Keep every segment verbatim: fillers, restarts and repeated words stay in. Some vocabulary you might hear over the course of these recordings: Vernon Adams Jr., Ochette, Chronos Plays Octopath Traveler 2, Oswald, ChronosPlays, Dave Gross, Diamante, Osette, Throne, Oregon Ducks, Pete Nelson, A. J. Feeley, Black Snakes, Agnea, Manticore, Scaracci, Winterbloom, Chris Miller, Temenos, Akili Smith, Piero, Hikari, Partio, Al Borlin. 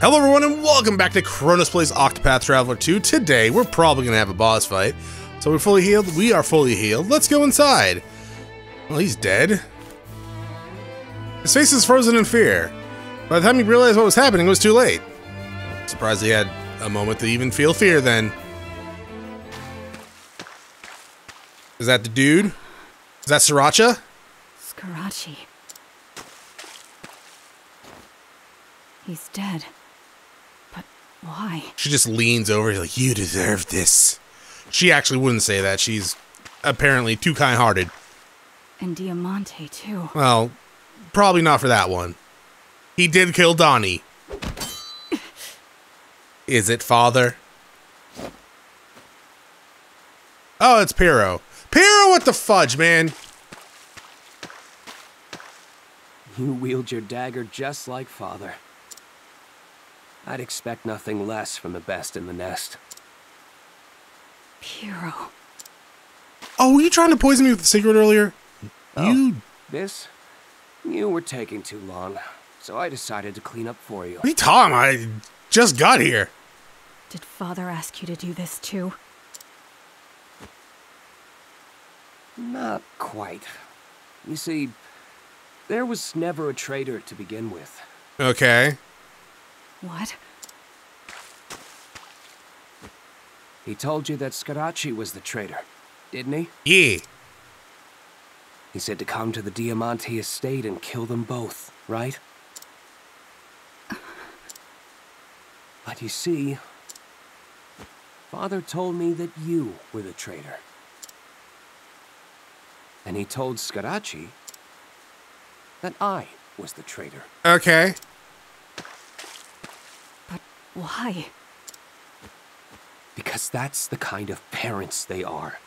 Hello everyone and welcome back to Chronos Plays Octopath Traveler two. Today we're probably going to have a boss fight. So we're fully healed. We are fully healed. Let's go inside. Well, he's dead. His face is frozen in fear. By the time he realized what was happening, it was too late. Surprised he had a moment to even feel fear then. Is that the dude? Is that Sriracha? Scaracci. He's dead. But why? She just leans over, like, you deserve this. She actually wouldn't say that. She's apparently too kind-hearted. And Diamante, too. Well, probably not for that one. He did kill Donnie. Is it, Father? Oh, it's Piero. Piero, what the fudge, man? You wield your dagger just like Father. I'd expect nothing less from the best in the nest. Piero. Oh, were you trying to poison me with the secret earlier? Oh, you... this? You were taking too long, so I decided to clean up for you. What are you talking about? I just got here. Did Father ask you to do this too? Not quite. You see, there was never a traitor to begin with. Okay. What? He told you that Scaracci was the traitor, didn't he? Yeah. He said to come to the Diamante estate and kill them both, right? But you see, Father told me that you were the traitor. And he told Scaracci that I was the traitor. Okay. Why? Because that's the kind of parents they are.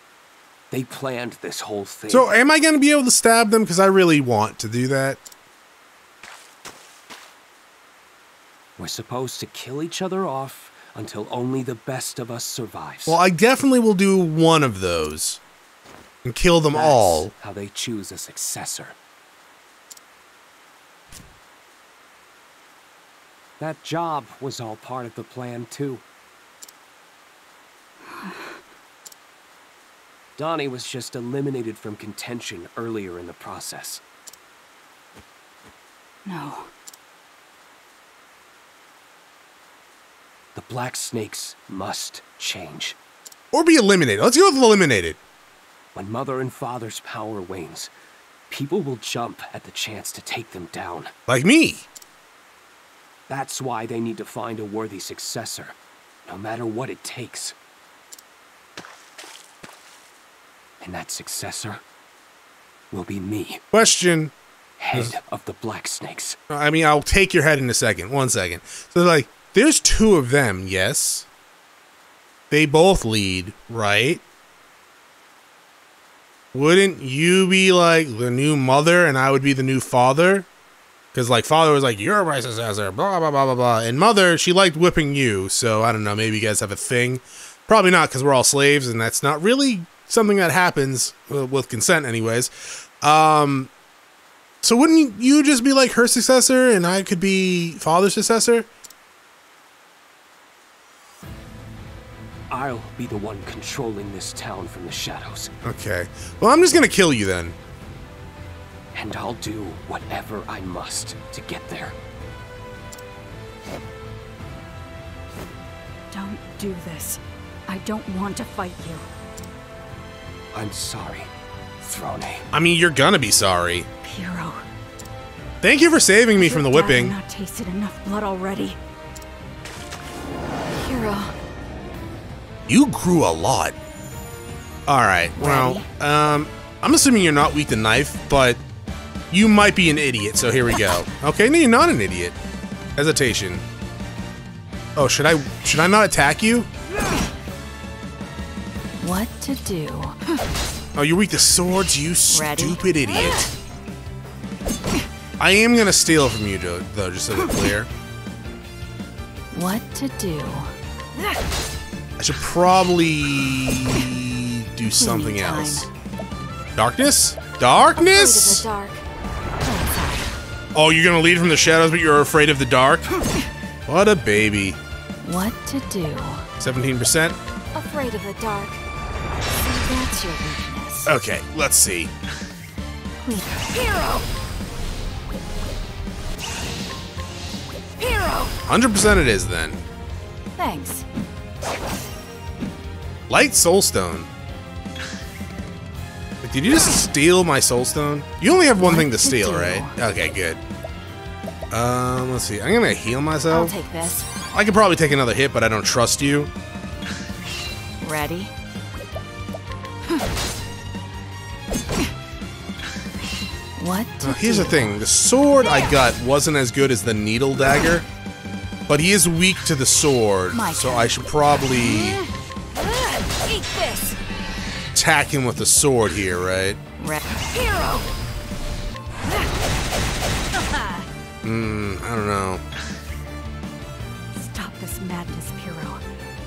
They planned this whole thing. So am I going to be able to stab them? Because I really want to do that. We're supposed to kill each other off until only the best of us survives. Well, I definitely will do one of those. And kill them that's all. How they choose a successor. That job was all part of the plan, too. Donnie was just eliminated from contention earlier in the process. No. The Black Snakes must change. Or be eliminated. Let's go with eliminated. When Mother and Father's power wanes, people will jump at the chance to take them down. Like me. That's why they need to find a worthy successor, no matter what it takes. And that successor will be me. Question. Head of the Black Snakes. I mean, I'll take your head in a second. One second. So, like, there's two of them, yes? They both lead, right? Wouldn't you be, like, the new mother and I would be the new father? Because, like, Father was like, you're my successor, blah, blah, blah, blah, blah. And Mother, she liked whipping you. So, I don't know, maybe you guys have a thing. Probably not, because we're all slaves, and that's not really something that happens uh, with consent anyways. Um, so, wouldn't you just be, like, her successor, and I could be Father's successor? I'll be the one controlling this town from the shadows. Okay. Well, I'm just going to kill you, then. And I'll do whatever I must to get there. Don't do this. I don't want to fight you. I'm sorry, Throne. I mean, you're gonna be sorry. Piero. Thank you for saving me from the whipping. I've not tasted enough blood already. Piero. You grew a lot. Alright, well, um, I'm assuming you're not weak to knife, but... you might be an idiot, so here we go. Okay, no, you're not an idiot. Hesitation. Oh, should I should I not attack you? What to do? Oh, you're weak to swords, you Ready? Stupid idiot. I am gonna steal from you, though, just so it's clear. What to do? I should probably do something Meantime. else. Darkness? Darkness? Dark. Oh, you're gonna lead from the shadows, but you're afraid of the dark? What a baby. What to do? seventeen percent. Afraid of the dark. See, that's your weakness. Okay, let's see. Piero! Piero! one hundred percent it is then. Thanks. Light Soulstone. Like, did you just steal my Soulstone? You only have one what thing to steal, to right? Okay, good. Um, let's see. I'm gonna heal myself. I'll take this. I could probably take another hit, but I don't trust you. Ready? What? Now, here's the thing. The sword I got wasn't as good as the needle dagger, but he is weak to the sword, my so turn. I should probably eat this. Attack him with the sword here, right? Hero. Hmm, I don't know. Stop this madness, Piero.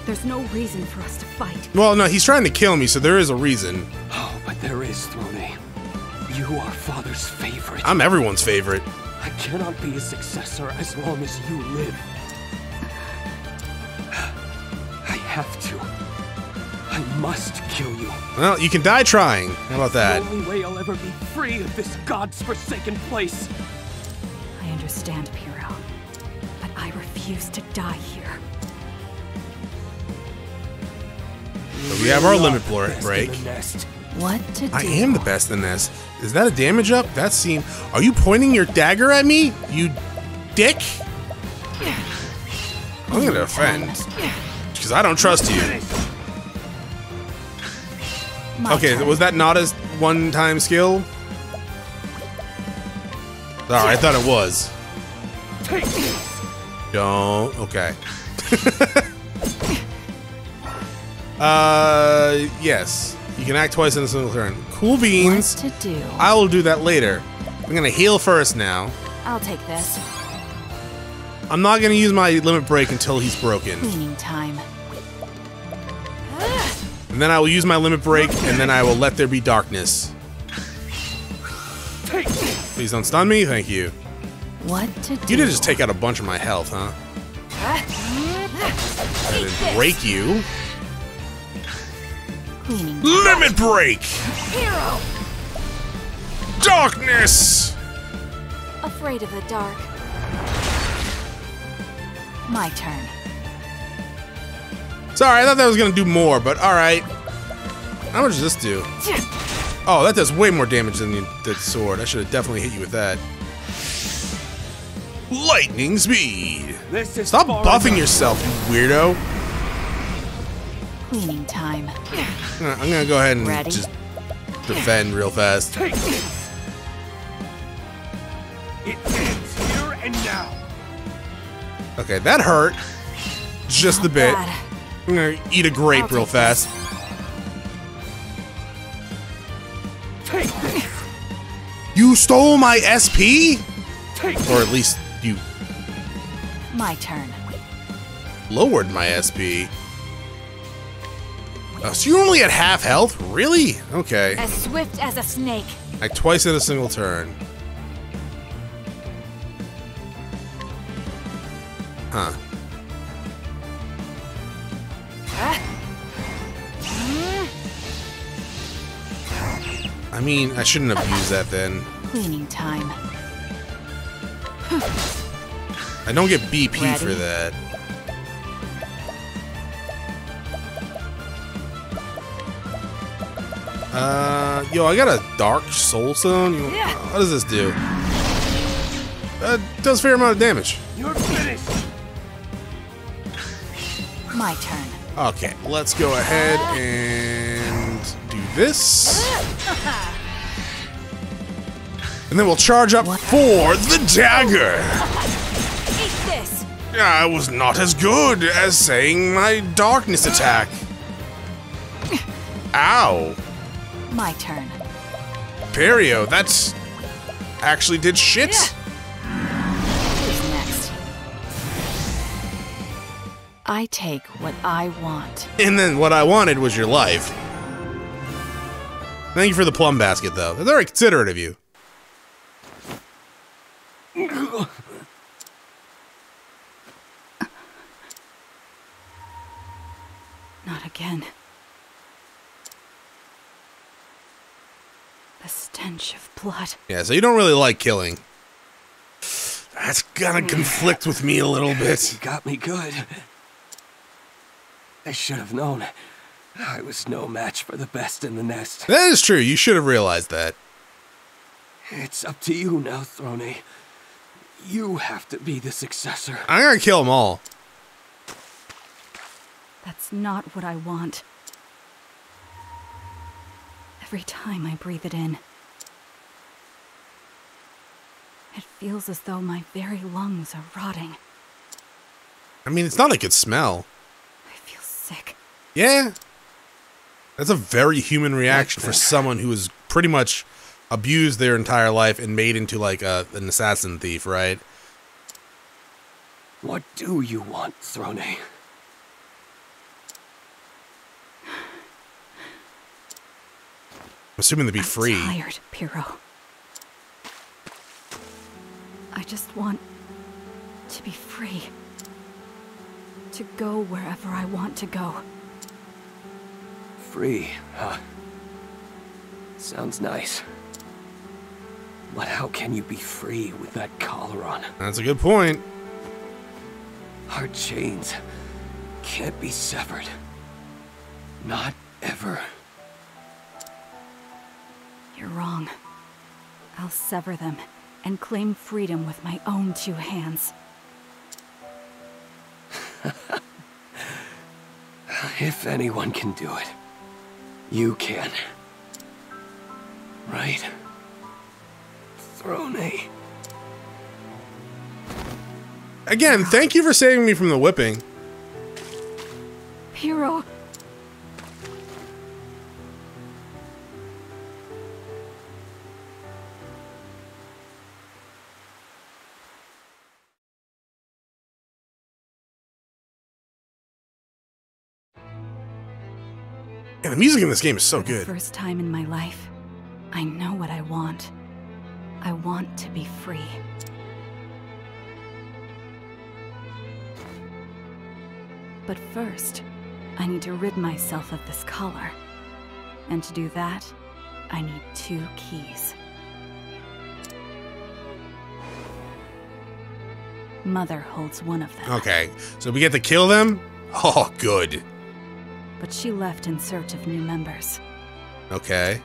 There's no reason for us to fight. Well, no, he's trying to kill me, so there is a reason. Oh, but there is, Throne. You are Father's favorite. I'm everyone's favorite. I cannot be a successor as long as you live. I have to. I must kill you. Well, you can die trying. How about that? The only way I'll ever be free of this God's forsaken place. I understand, Piero, but I refuse to die here. So we have our limit break. What to do? I am the best in this. Is that a damage up? That seems. Are you pointing your dagger at me, you dick? I'm gonna offend because I don't trust you. Okay, was that not a one-time skill? Alright, I thought it was. Don't. Okay. uh, yes. You can act twice in a single turn. Cool beans. What to do? I will do that later. I'm gonna heal first now. I'll take this. I'm not gonna use my limit break until he's broken. Cleaning time. And then I will use my limit break, and then I will let there be darkness. Please don't stun me, thank you. What to do? You did just take out a bunch of my health, huh? I didn't break you. Limit break! Piero! Darkness! Afraid of the dark. My turn. Sorry, I thought that was gonna do more, but alright. How much does this do? Oh, that does way more damage than the sword. I should have definitely hit you with that. Lightning speed! Stop buffing yourself, you weirdo. Cleaning time. I'm gonna go ahead and Ready? just defend real fast. Take this. It ends here and now. Okay, that hurt. Just Not a bit. Bad. I'm gonna eat a grape real fast. This. You stole my S P? Or at least you... My turn. Lowered my S P. Oh, so you're only at half health? Really? Okay. As swift as a snake. Like twice in a single turn. Huh. I mean, I shouldn't have used that then. Cleaning time. I don't get B P Ready? for that. Uh, yo, I got a Dark Soul Stone. Yeah. What does this do? That does a fair amount of damage. You're finished. My turn. Okay, let's go ahead and do this. And then we'll charge up what? for the dagger! Eat this. I was not as good as saying my darkness attack. Ow. My turn. Piero, that's actually did shit. Who's next? I take what I want. And then what I wanted was your life. Thank you for the plum basket, though. That's very considerate of you. Not again. The stench of blood. Yeah, so you don't really like killing. That's gonna conflict with me a little bit. You got me good. I should have known. I was no match for the best in the nest. That is true. You should have realized that. It's up to you now, Throne. You have to be the successor. I'm gonna kill them all. That's not what I want. Every time I breathe it in, it feels as though my very lungs are rotting. I mean, it's not a good smell. I feel sick. Yeah. That's a very human reaction for someone who was pretty much abused their entire life and made into like a, an assassin thief, right? What do you want, Throne? I'm assuming to be I'm free. I'm tired, Piero. I just want to be free. To go wherever I want to go. Free, huh? Sounds nice. But how can you be free with that collar on? That's a good point. Our chains can't be severed. Not ever. You're wrong. I'll sever them and claim freedom with my own two hands. If anyone can do it, you can. Right? Throne. Again, thank you for saving me from the whipping. Piero. And the music in this game is so good. For the first time in my life, I know what I want. I want to be free. But first, I need to rid myself of this collar. And to do that, I need two keys. Mother holds one of them. Okay, so we get to kill them? Oh, good. But she left in search of new members. Okay.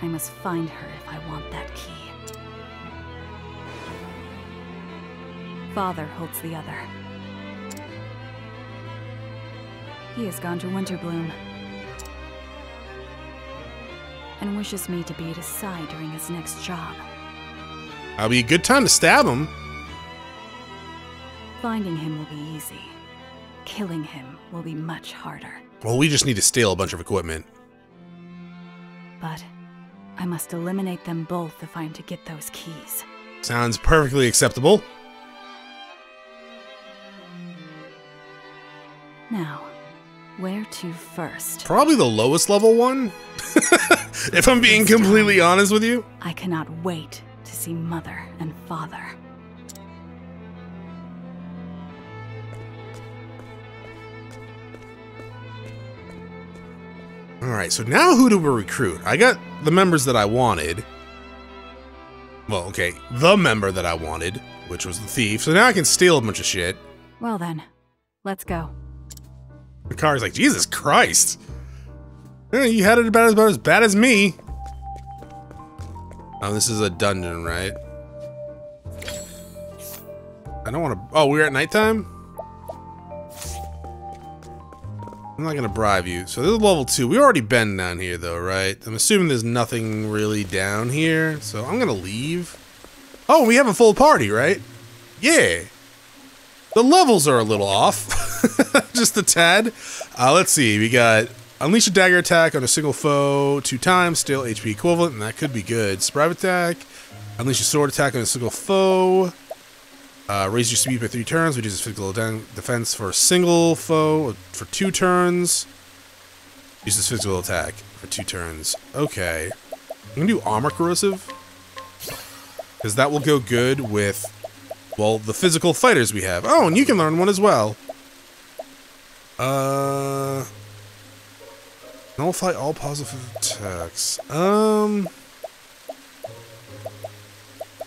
I must find her if I want that key. Father holds the other. He has gone to Winterbloom and wishes me to be at his side during his next job. That'll be a good time to stab him. Finding him will be easy. Killing him will be much harder. Well, we just need to steal a bunch of equipment. But I must eliminate them both if I'm to get those keys. Sounds perfectly acceptable. Now, where to first? Probably the lowest level one. If I'm being completely honest with you. I cannot wait to see Mother and Father. Alright, so now who do we recruit? I got the members that I wanted. Well, okay, the member that I wanted, which was the thief. So now I can steal a bunch of shit. Well then, let's go. The car's like, Jesus Christ. Eh, you had it about as, about as bad as me. Oh, this is a dungeon, right? I don't want to... Oh, we're at nighttime? I'm not gonna bribe you. So this is level two. We already been down here though, right? I'm assuming there's nothing really down here. So I'm gonna leave. Oh, we have a full party, right? Yeah. The levels are a little off. Just a tad. Uh, let's see. We got unleash a dagger attack on a single foe two times. Still H P equivalent, and that could be good. Survive attack. Unleash a sword attack on a single foe. Uh, raise your speed by three turns, which is physical defense for a single foe for two turns. Use this physical attack for two turns. Okay. I'm going to do armor corrosive. Because that will go good with, well, the physical fighters we have. Oh, and you can learn one as well. Uh, nullify all positive attacks. Um,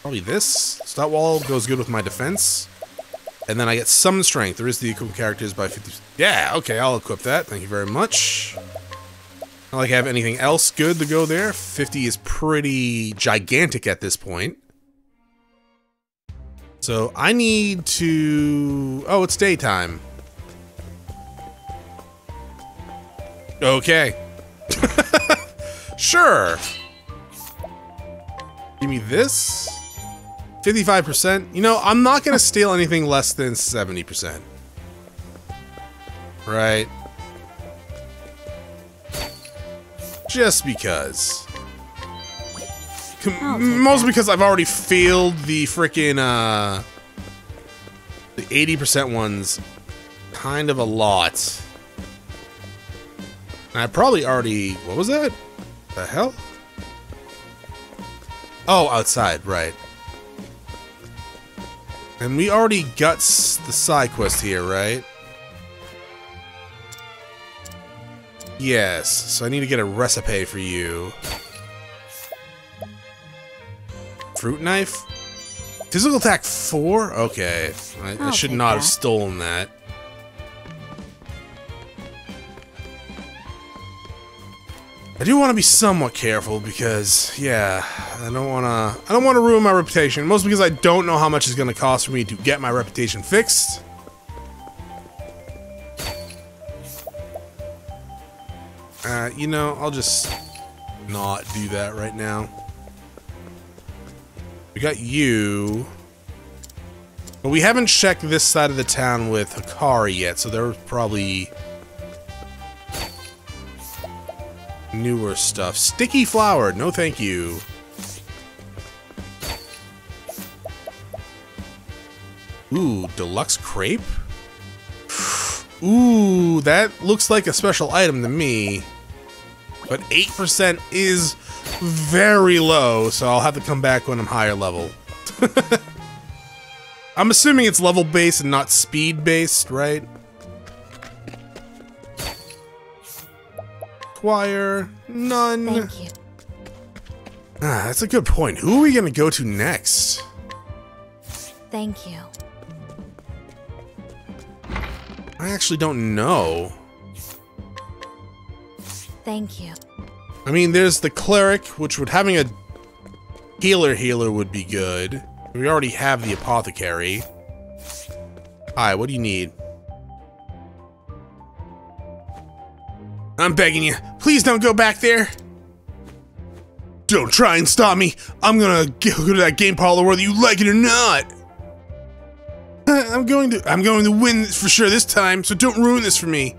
probably this. Stout Wall goes good with my defense. And then I get Summon Strength. There is the equip characters by fifty percent. Yeah, okay, I'll equip that. Thank you very much. Not like I have anything else good to go there. fifty is pretty gigantic at this point. So I need to... Oh, it's daytime. Okay. Sure. Give me this. fifty-five percent. You know, I'm not going to steal anything less than seventy percent. Right. Just because. Mostly because I've already failed the frickin' uh, the eighty percent ones kind of a lot. And I probably already... What was that? The hell? Oh, outside, right. And we already got the side quest here, right? Yes, so I need to get a recipe for you. Fruit knife? Physical attack four? Okay, I, I should not that. have stolen that. I do want to be somewhat careful because, yeah, I don't want to. I don't want to ruin my reputation. Mostly because I don't know how much it's going to cost for me to get my reputation fixed. Uh, you know, I'll just not do that right now. We got you, but we haven't checked this side of the town with Hikari yet, so there's probably newer stuff. Sticky flower, no thank you. Ooh, deluxe crepe? Ooh, that looks like a special item to me. But eight percent is very low, so I'll have to come back when I'm higher level. I'm assuming it's level-based and not speed-based, right? Acquire, none. Thank you. Ah, that's a good point. Who are we gonna go to next? Thank you. I actually don't know. Thank you. I mean, there's the cleric, which would having a healer healer would be good. We already have the apothecary. Hi, what do you need? I'm begging you, please don't go back there. Don't try and stop me. I'm gonna go to that game parlor whether you like it or not. I'm going to I'm going to win for sure this time, so don't ruin this for me.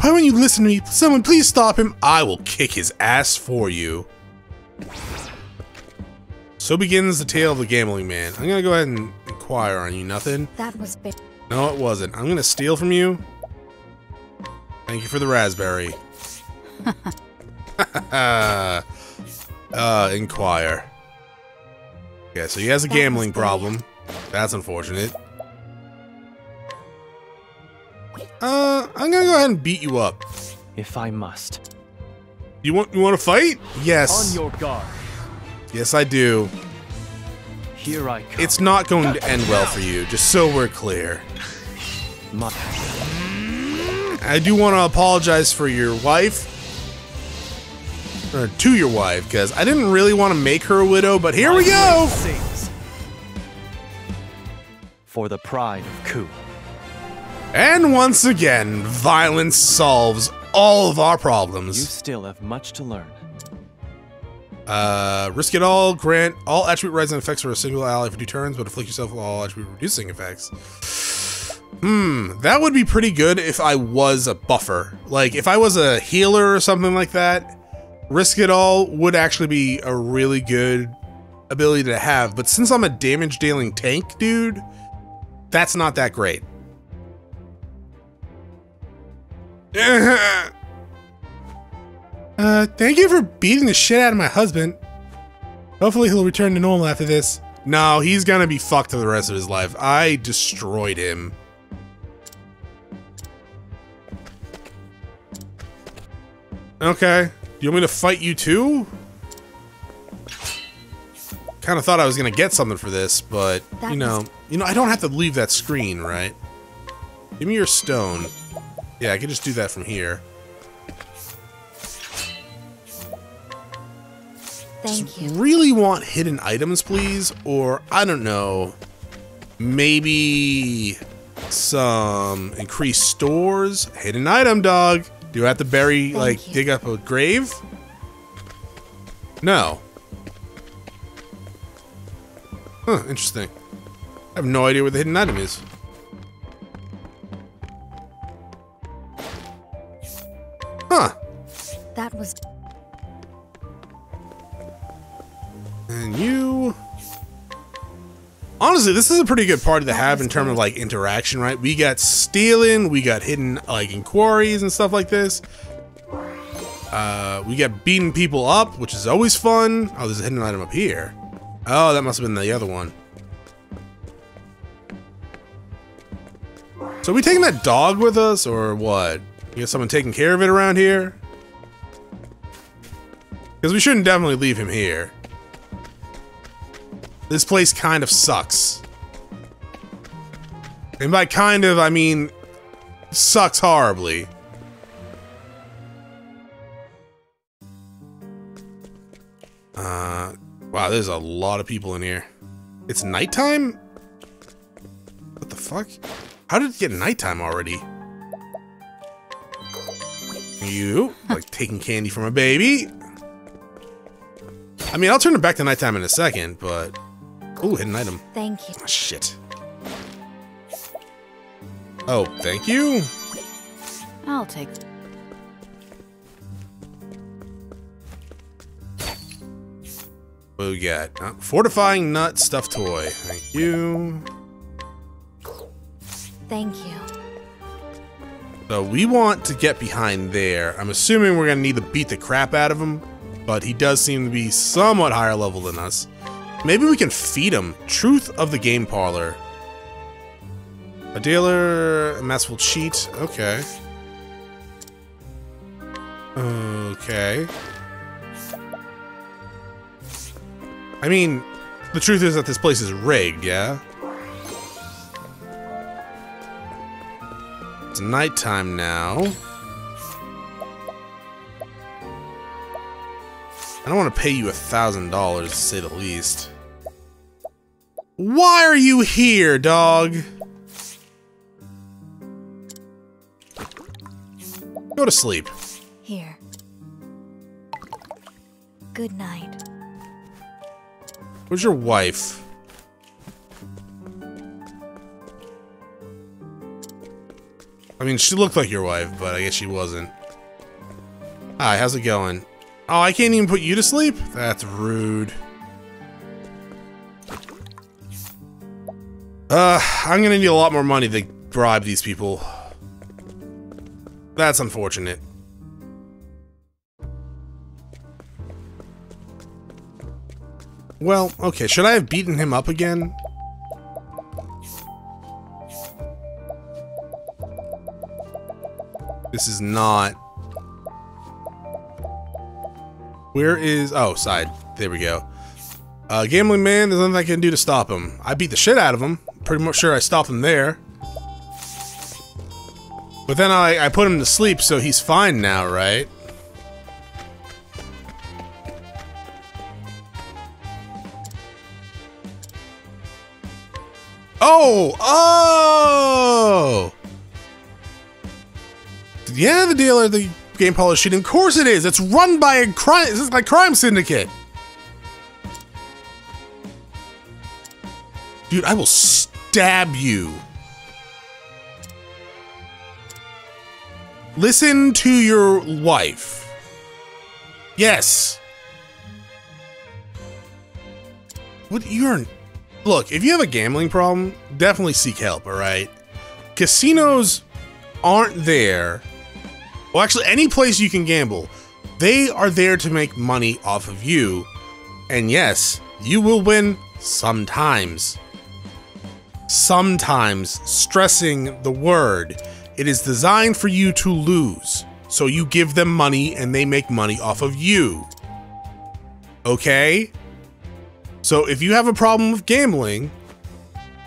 Why won't you listen to me? Someone please stop him. I will kick his ass for you. So begins the tale of the gambling man. I'm gonna go ahead and inquire on you. Nothing. That was big. No, it wasn't. I'm gonna steal from you. Thank you for the raspberry. uh, inquire. Okay, so he has a that gambling problem. That's unfortunate. Uh, I'm gonna go ahead and beat you up. If I must. You want you want to fight? Yes. On your guard. Yes, I do. Here I come. It's not going to end well for you, just so we're clear. My I do want to apologize for your wife, or to your wife, because I didn't really want to make her a widow, but here we go! For the pride of Ku. And once again, violence solves all of our problems. You still have much to learn. Uh, risk it all, grant all attribute rising effects for a single ally for two turns, but afflict yourself with all attribute reducing effects. Hmm, that would be pretty good if I was a buffer. Like, if I was a healer or something like that, Risk It All would actually be a really good ability to have. But since I'm a damage-dealing tank, dude, that's not that great. uh, thank you for beating the shit out of my husband. Hopefully he'll return to normal after this. No, he's gonna be fucked for the rest of his life. I destroyed him. Okay. You want me to fight you too? Kind of thought I was gonna get something for this, but you know, you know, I don't have to leave that screen, right? Give me your stone. Yeah, I can just do that from here. Thank you. Really want hidden items, please, or I don't know, maybe some increased stores. Hidden item, dog. Do I have to bury, Thank like, you. dig up a grave? No. Huh, interesting. I have no idea where the hidden item is. Huh. That was... And you... Honestly, this is a pretty good party to have in terms of, like, interaction, right? We got stealing, we got hidden, like, in quarries and stuff like this. Uh, we got beating people up, which is always fun. Oh, there's a hidden item up here. Oh, that must have been the other one. So are we taking that dog with us, or what? You got someone taking care of it around here? Because we shouldn't definitely leave him here. This place kind of sucks. And by kind of, I mean, sucks horribly. Uh, wow, there's a lot of people in here. It's nighttime? What the fuck? How did it get nighttime already? You, like taking candy from a baby. I mean, I'll turn it back to nighttime in a second, but... Ooh, hidden item. Thank you. Oh, shit. Oh, thank you? I'll take it. What do we got? Uh, fortifying nut stuffed toy. Thank you. Thank you. So we want to get behind there. I'm assuming we're gonna need to beat the crap out of him, but he does seem to be somewhat higher level than us. Maybe we can feed him. Truth of the Game Parlor. A dealer, a masterful cheat. Okay. Okay. I mean, the truth is that this place is rigged, yeah? It's nighttime now. I don't want to pay you a thousand dollars, to say the least. Why are you here, dog? Go to sleep. Here. Good night. Where's your wife? I mean, she looked like your wife, but I guess she wasn't. Hi, how's it going? Oh, I can't even put you to sleep? That's rude. Uh, I'm gonna need a lot more money to bribe these people. That's unfortunate. Well, okay, should I have beaten him up again? This is not... Where is... Oh, side. There we go. Uh, gambling man, there's nothing I can do to stop him. I beat the shit out of him. Pretty much sure I stopped him there. But then I, I put him to sleep, so he's fine now, right? Oh! Oh! Yeah, the dealer... the. Game Polish shooting. Of course it is. It's run by a crime. This is like crime syndicate. Dude, I will stab you. Listen to your wife. Yes. What you're look, if you have a gambling problem, definitely seek help, all right? Casinos aren't there. Well, actually, any place you can gamble, they are there to make money off of you. And yes, you will win sometimes. Sometimes, stressing the word. It is designed for you to lose. So you give them money and they make money off of you. Okay? So if you have a problem with gambling,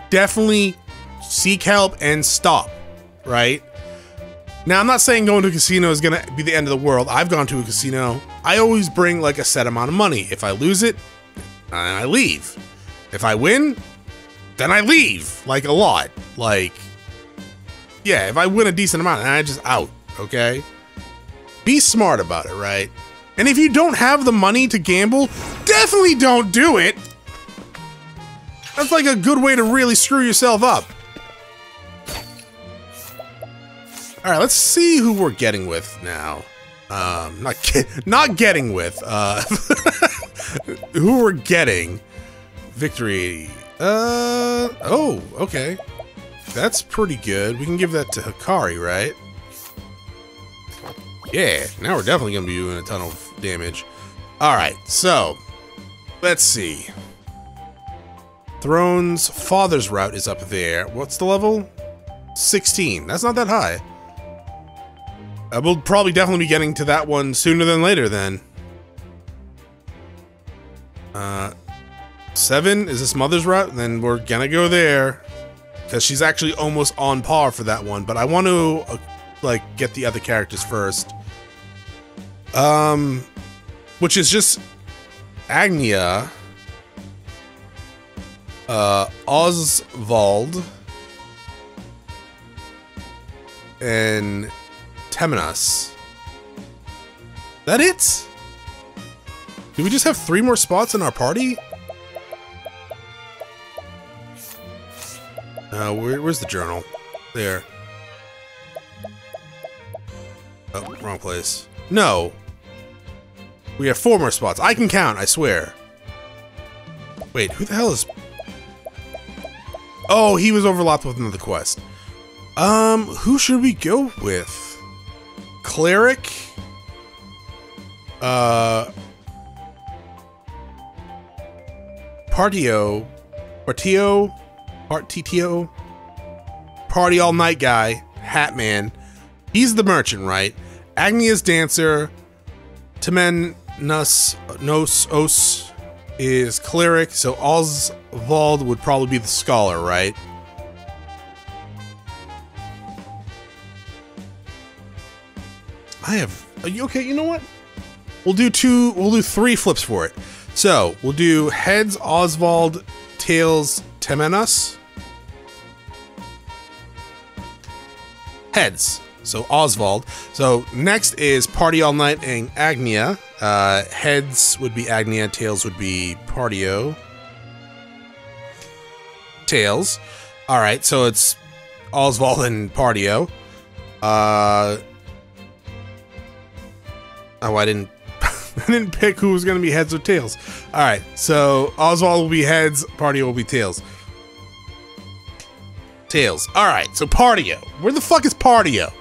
definitely seek help and stop, right? Now, I'm not saying going to a casino is gonna be the end of the world. I've gone to a casino. I always bring like a set amount of money. If I lose it, I leave. If I win, then I leave, like a lot. Like, yeah, if I win a decent amount, then I just out, okay? Be smart about it, right? And if you don't have the money to gamble, definitely don't do it. That's like a good way to really screw yourself up. All right, let's see who we're getting with now. Um, not get, not getting with. Uh, who we're getting? Victory. Uh oh, okay. That's pretty good. We can give that to Hikari, right? Yeah. Now we're definitely gonna be doing a ton of damage. All right. So, let's see. Throne's father's route is up there. What's the level? sixteen. That's not that high. Uh, we'll probably definitely be getting to that one sooner than later then. Uh, seven is this mother's route? Then we're gonna go there because she's actually almost on par for that one. But I want to uh, like get the other characters first. Um, which is just Agnea, uh, Oswald, and Temenos. That it? Do we just have three more spots in our party? Uh, where, where's the journal? There. Oh, wrong place. No. We have four more spots. I can count, I swear. Wait, who the hell is... Oh, he was overlapped with another quest. Um, who should we go with? Cleric, uh, Partio, Partio, Partitio, Party All Night Guy, Hat Man. He's the merchant, right? Agnea's dancer, Temenos, Nos, Os is cleric, so Oswald would probably be the scholar, right? I have, are you okay? You know what? We'll do two, we'll do three flips for it. So we'll do heads, Oswald, tails, Temenos. Heads, so Oswald. So next is Party All Night and Agnea. Uh, heads would be Agnea, tails would be Partio. Tails. All right, so it's Oswald and Partio. Uh, Oh, I didn't I didn't pick who was gonna be heads or tails. Alright, so Oswald will be heads, Partio will be tails. Tails. Alright, so Partio. Where the fuck is Partio?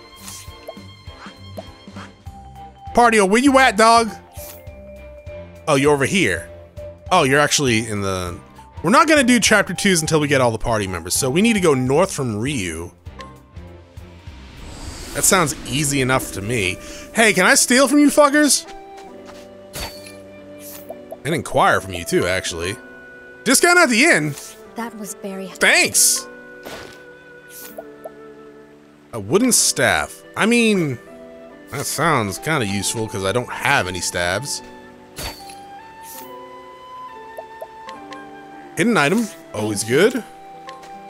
Partio, where you at, dog? Oh, you're over here. Oh, you're actually in the... We're not gonna do chapter twos until we get all the party members, so we need to go north from Ryu. That sounds easy enough to me. Hey, can I steal from you fuckers? And inquire from you too, actually. Discount at the inn? That was very... Thanks! A wooden staff. I mean, that sounds kind of useful because I don't have any staves. Hidden item. Always good.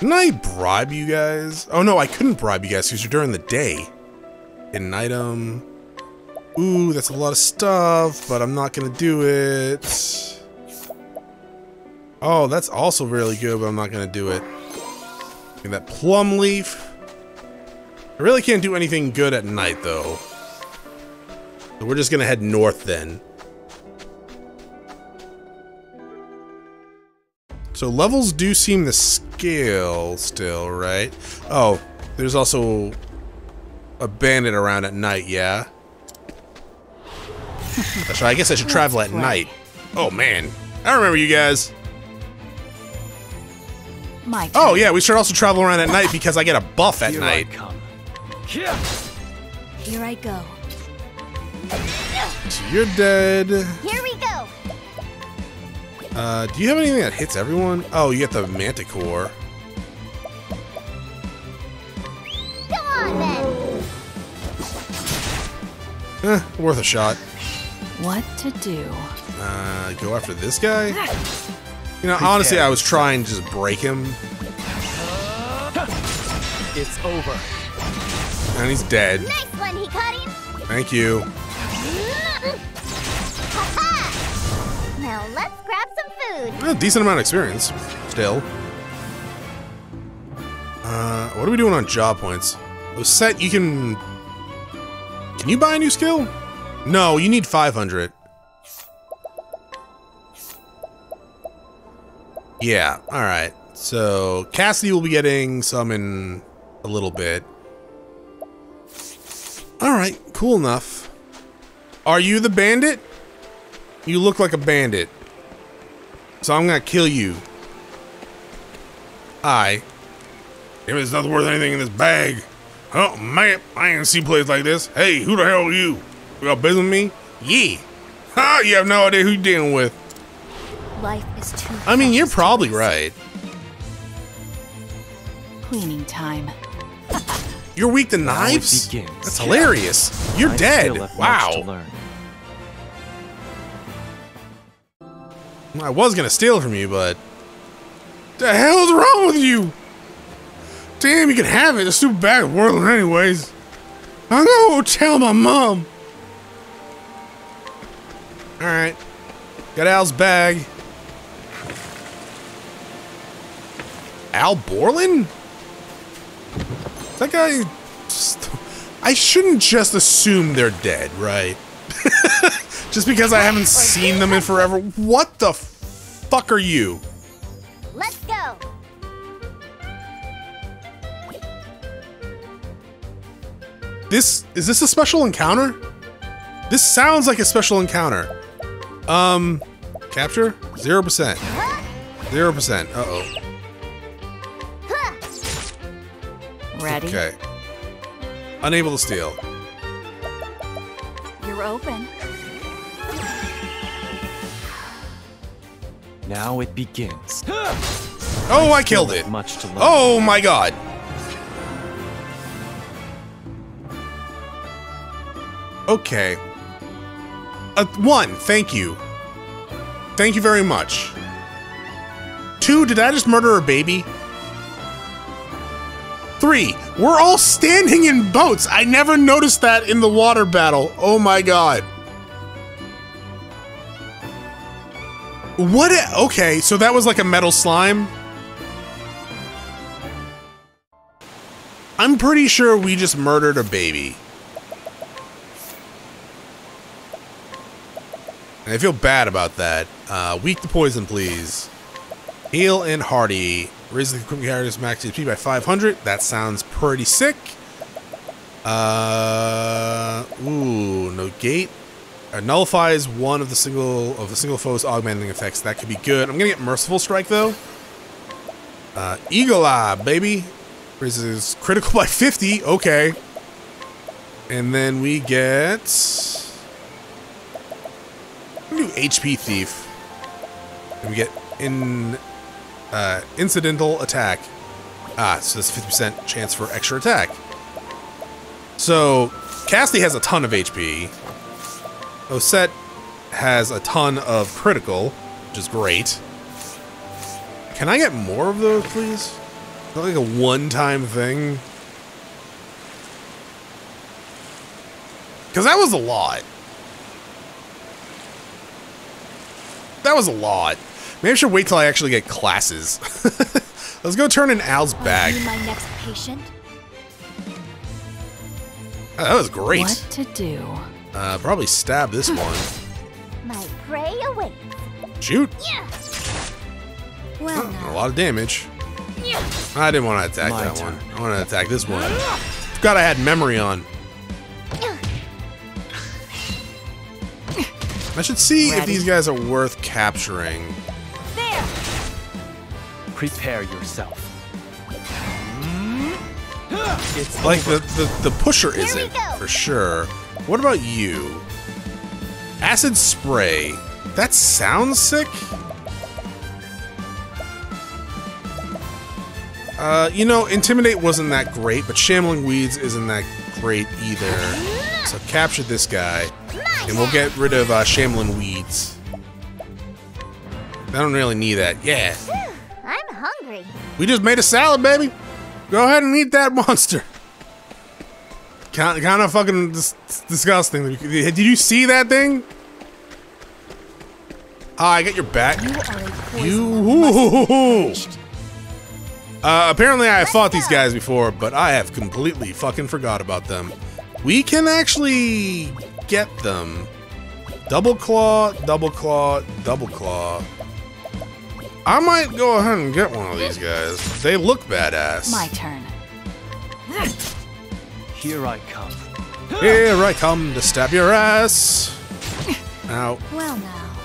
Didn't I bribe you guys? Oh no, I couldn't bribe you guys because you're during the day. Hidden item. Ooh, that's a lot of stuff, but I'm not gonna do it. Oh, that's also really good, but I'm not gonna do it. Look at that plum leaf. I really can't do anything good at night, though. So we're just gonna head north then. So levels do seem to scale still, right? Oh, there's also a bandit around at night, yeah? That's right. I guess I should travel at night. Oh man, I remember you guys. My oh yeah, we should also travel around at night because I get a buff at Here night. I come. Here I go. So you're dead. Here we go. Uh, do you have anything that hits everyone? Oh, you got the Manticore. Come on, then. Eh, worth a shot. What to do? Uh, go after this guy? You know, honestly, I was trying to just break him. It's over. And he's dead. Nice one, Hikari. Thank you. Now let's grab some food. A decent amount of experience, still. Uh, what are we doing on job points? Osette, you can. Can you buy a new skill? No, you need five hundred. Yeah, alright. So, Cassidy will be getting some in a little bit. Alright, cool enough. Are you the bandit? You look like a bandit. So I'm gonna kill you. Aye. If it's not worth anything in this bag. Oh, man, I ain't seen plays like this. Hey, who the hell are you? You got business with me? Yeah. Ha, you have no idea who you're dealing with. Life is too I mean, you're probably right. Cleaning time. You're weak to knives? That's hilarious. You're dead. Wow. I was gonna steal from you, but the hell's wrong with you? Damn, you can have it. It's too bad whirling anyways. I'm gonna go tell my mom. Alright. Got Al's bag. Al Borlin? That guy... I shouldn't just assume they're dead, right? Just because I haven't seen them in forever. What the fuck are you? Let's go. This... Is this a special encounter? This sounds like a special encounter. Um... Capture? Zero percent. Zero percent. Uh-oh. Ready? Okay. Unable to steal. You're open. Now it begins. Oh, I killed it. Much to learn. Oh my god. Okay. Uh, one, thank you. Thank you very much. Two, did I just murder a baby? Three, we're all standing in boats. I never noticed that in the water battle. Oh my god. What? A, okay, so that was like a metal slime. I'm pretty sure we just murdered a baby. And I feel bad about that. Uh, weak to poison, please. Heal and hardy. Raise the equipment carrier's max H P by five hundred. That sounds pretty sick. Uh, ooh, no gate. Uh, nullifies one of the single of the single foe's augmenting effects. That could be good. I'm gonna get merciful strike though. Uh, Eagle Eye, baby. Raises critical by fifty. Okay. And then we get. I'm gonna do H P thief. And we get in. Uh, incidental attack. Ah, so that's fifty percent chance for extra attack. So, Cassidy has a ton of H P. Osette has a ton of critical, which is great. Can I get more of those, please? Is that like a one-time thing? Because that was a lot. That was a lot. Maybe I should wait till I actually get classes. Let's go turn in Al's bag. Are you my next patient? Oh, that was great. What to do? Uh, probably stab this one. My prey away. Shoot. Yeah. Well, oh, a lot of damage. Yeah. I didn't want to attack my that turn. one. I want to attack this one. Forgot I had memory on. I should see Ready. if these guys are worth capturing. Prepare yourself. It's like the, the the pusher isn't for sure. What about you? Acid spray. That sounds sick. Uh, you know, Intimidate wasn't that great, but Shambling Weeds isn't that great either. So capture this guy, and we'll get rid of uh, Shambling Weeds. I don't really need that. Yeah. I'm hungry. We just made a salad, baby. Go ahead and eat that monster. Kind of fucking dis disgusting. Did you see that thing? Ah, I got your back. You. Uh, apparently I have fought these guys before, but I have completely fucking forgot about them. We can actually get them. Double claw, double claw, double claw. I might go ahead and get one of these guys. They look badass. My turn. Here I come. Here I come to stab your ass. Ow. Well now.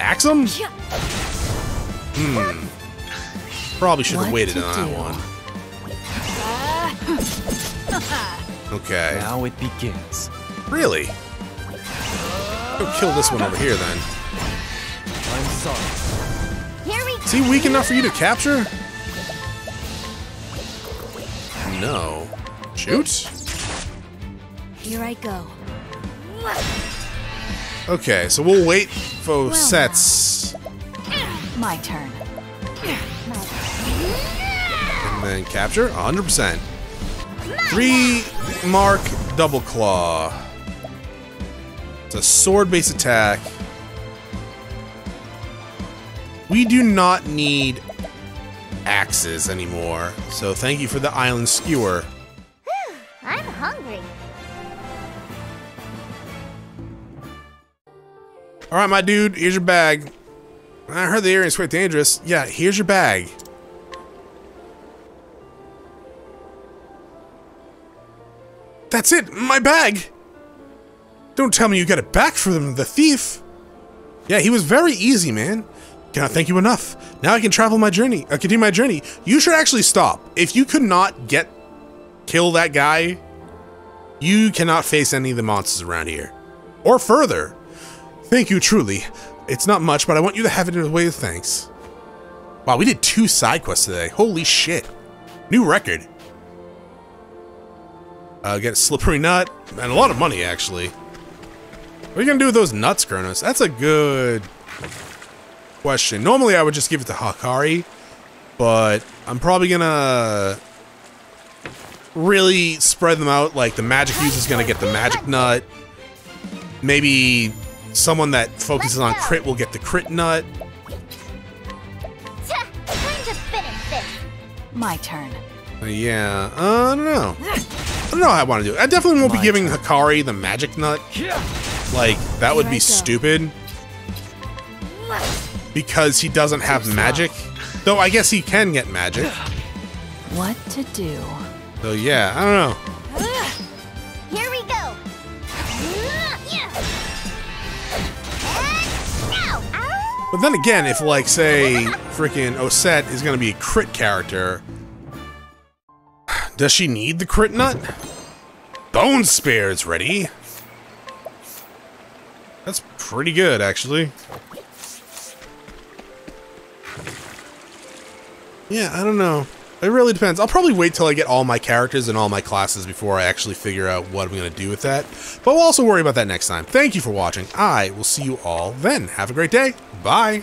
Axe him? Hmm. Probably should have waited on that one. Okay. Now it begins. Really? Go kill this one over here then. I'm sorry. Here we go. Is he weak enough for you to capture? No. Shoot. Here I go. Okay, so we'll wait for well, sets. My turn. And then capture, one hundred percent. Three mark double claw. It's a sword-based attack. We do not need axes anymore, so thank you for the island skewer. I'm hungry. All right, my dude, here's your bag. I heard the area is quite dangerous. Yeah, here's your bag. That's it, my bag! Don't tell me you got it back for them, the thief! Yeah, he was very easy, man. Cannot thank you enough. Now I can travel my journey, I continue my journey. You should actually stop. If you could not get, kill that guy, you cannot face any of the monsters around here. Or further. Thank you, truly. It's not much, but I want you to have it in a way of thanks. Wow, we did two side quests today. Holy shit. New record. Uh, get a slippery nut, and a lot of money, actually. What are you gonna do with those nuts, Chronos? That's a good question. Normally, I would just give it to Hikari, but I'm probably gonna really spread them out. Like, the magic user's gonna get the magic nut. Maybe someone that focuses on crit will get the crit nut. Time to finish this. My turn. Yeah, uh, I don't know. I don't know how I want to do it. I definitely won't be giving Hikari the magic nut. Like, that would be stupid. Because he doesn't have magic. Though I guess he can get magic. What to do? So yeah, I don't know. Here we go. But then again, if like, say, freaking Ochette is gonna be a crit character, does she need the crit nut? Bone Spear's ready. That's pretty good, actually. Yeah, I don't know. It really depends. I'll probably wait till I get all my characters and all my classes before I actually figure out what I'm gonna do with that. But we'll also worry about that next time. Thank you for watching. I will see you all then. Have a great day. Bye.